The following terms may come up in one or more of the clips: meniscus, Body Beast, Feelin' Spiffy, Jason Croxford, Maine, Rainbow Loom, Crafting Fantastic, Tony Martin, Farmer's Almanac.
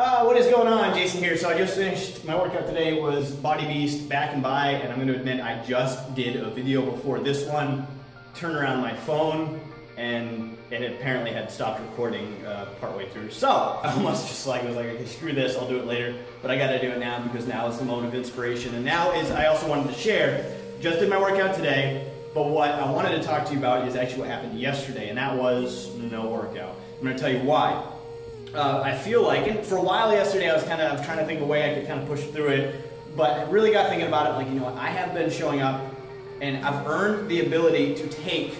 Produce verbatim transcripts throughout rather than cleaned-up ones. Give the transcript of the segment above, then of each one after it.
Uh, what is going on? Jason here. So I just finished my workout today. Was Body Beast back and by, and I'm going to admit I just did a video before this one. Turned around my phone and it apparently had stopped recording uh, partway through. So I almost just like was like, okay, screw this, I'll do it later. But I got to do it now because now is the moment of inspiration, and now is I also wanted to share. Just did my workout today, but what I wanted to talk to you about is actually what happened yesterday, and that was no workout. I'm going to tell you why. Uh, I feel like, and for a while yesterday I was kind of trying to think of a way I could kind of push through it, but I really got thinking about it, like, you know what, I have been showing up and I've earned the ability to take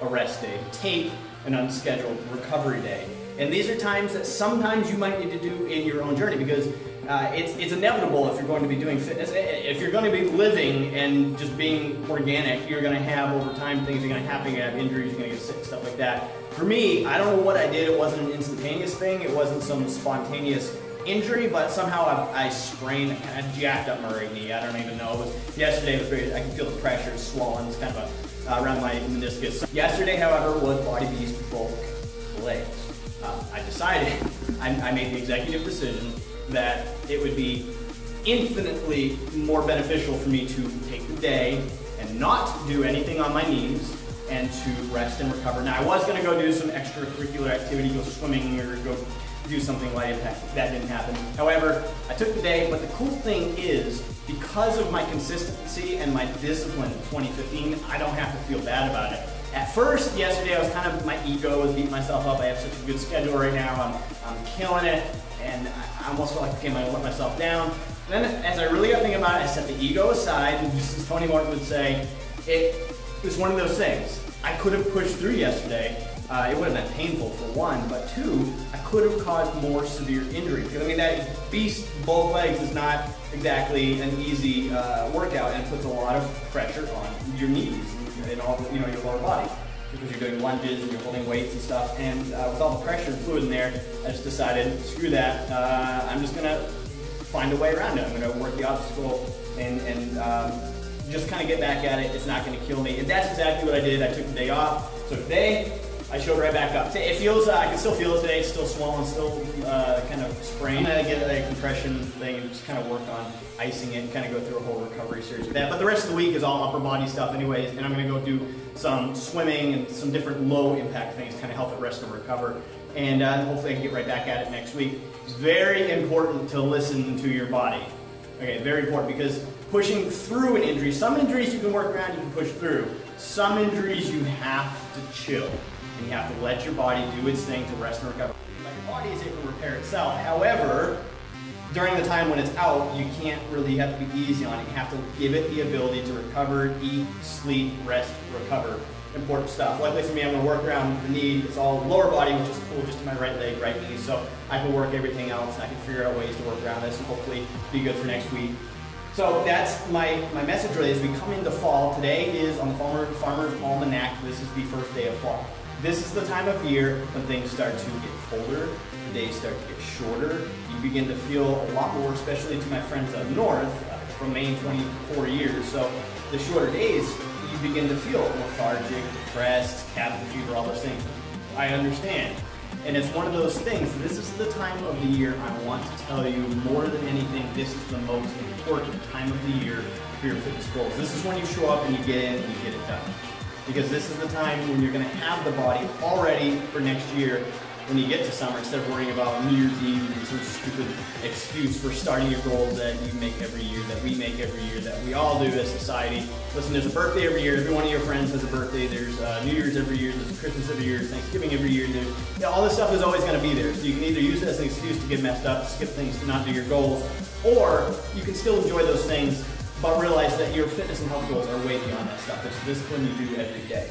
a rest day, take an unscheduled recovery day. And these are times that sometimes you might need to do in your own journey, because uh, it's, it's inevitable if you're going to be doing fitness. If you're going to be living and just being organic, you're going to have over time things are going to happen, you're going to have injuries, you're going to get sick, stuff like that. For me, I don't know what I did. It wasn't an instantaneous thing. It wasn't some spontaneous injury, but somehow I, I sprained, I kind of jacked up my right knee. I don't even know. It was, yesterday was very, I can feel the pressure swollen. It's kind of a, uh, around my meniscus. So yesterday, however, was Body Beast broke legs. Uh, I decided, I, I made the executive decision that it would be infinitely more beneficial for me to take the day and not do anything on my knees, and to rest and recover. Now, I was gonna go do some extracurricular activity, go swimming or go do something light impact. That didn't happen. However, I took the day, but the cool thing is, because of my consistency and my discipline in twenty fifteen, I don't have to feel bad about it. At first, yesterday, I was kind of, my ego was beating myself up. I have such a good schedule right now. I'm, I'm killing it. And I almost felt like, okay, I'm gonna let myself down. And then as I really got thinking about it, I set the ego aside, and just as Tony Martin would say, it was one of those things. I could have pushed through yesterday. Uh, it would have been painful for one, but two, I could have caused more severe injury. Because I mean, that beast both legs is not exactly an easy uh, workout, and puts a lot of pressure on your knees and all the, you know, your lower body, because you're doing lunges and you're holding weights and stuff. And uh, with all the pressure and fluid in there, I just decided, screw that. Uh, I'm just gonna find a way around it. I'm gonna work the obstacle and and. Um, just kind of get back at it. It's not going to kill me. And that's exactly what I did. I took the day off. So today, I showed right back up. It feels, uh, I can still feel it today. It's still swollen, still uh, kind of sprained. I'm going to get a compression thing and just kind of work on icing it and kind of go through a whole recovery series with that. But the rest of the week is all upper body stuff anyways. And I'm going to go do some swimming and some different low impact things to kind of help it rest and recover. And uh, hopefully I can get right back at it next week. It's very important to listen to your body. Okay, very important, because pushing through an injury, some injuries you can work around, you can push through. Some injuries you have to chill, and you have to let your body do its thing to rest and recover. Like, your body is able to repair itself. However, during the time when it's out, you can't really, you have to be easy on it. You have to give it the ability to recover, eat, sleep, rest, recover. Important stuff. Luckily for me, I'm going to work around the knee. It's all lower body, which is cool, just to my right leg, right knee. So I can work everything else, and I can figure out ways to work around this, and hopefully be good for next week. So that's my, my message really, as we come into fall. Today is on the Farmer's Almanac. This is the first day of fall. This is the time of year when things start to get colder, the days start to get shorter. You begin to feel a lot more, especially to my friends up north, uh, from Maine, twenty-four years. So the shorter days, you begin to feel lethargic, depressed, cabin fever, all those things. I understand. And it's one of those things, this is the time of the year I want to tell you more than anything, this is the most important time of the year for your fitness goals. This is when you show up and you get in and you get it done. Because this is the time when you're going to have the body all ready for next year when you get to summer, instead of worrying about New Year's Eve and some stupid excuse for starting your goals that you make every year, that we make every year, that we all do as society. Listen, there's a birthday every year. Every one of your friends has a birthday. There's uh, New Year's every year. There's Christmas every year. There's Thanksgiving every year. There's, you know, all this stuff is always going to be there. So you can either use it as an excuse to get messed up, skip things, to not do your goals, or you can still enjoy those things, but realize that your fitness and health goals are way beyond that stuff. There's discipline you do every day.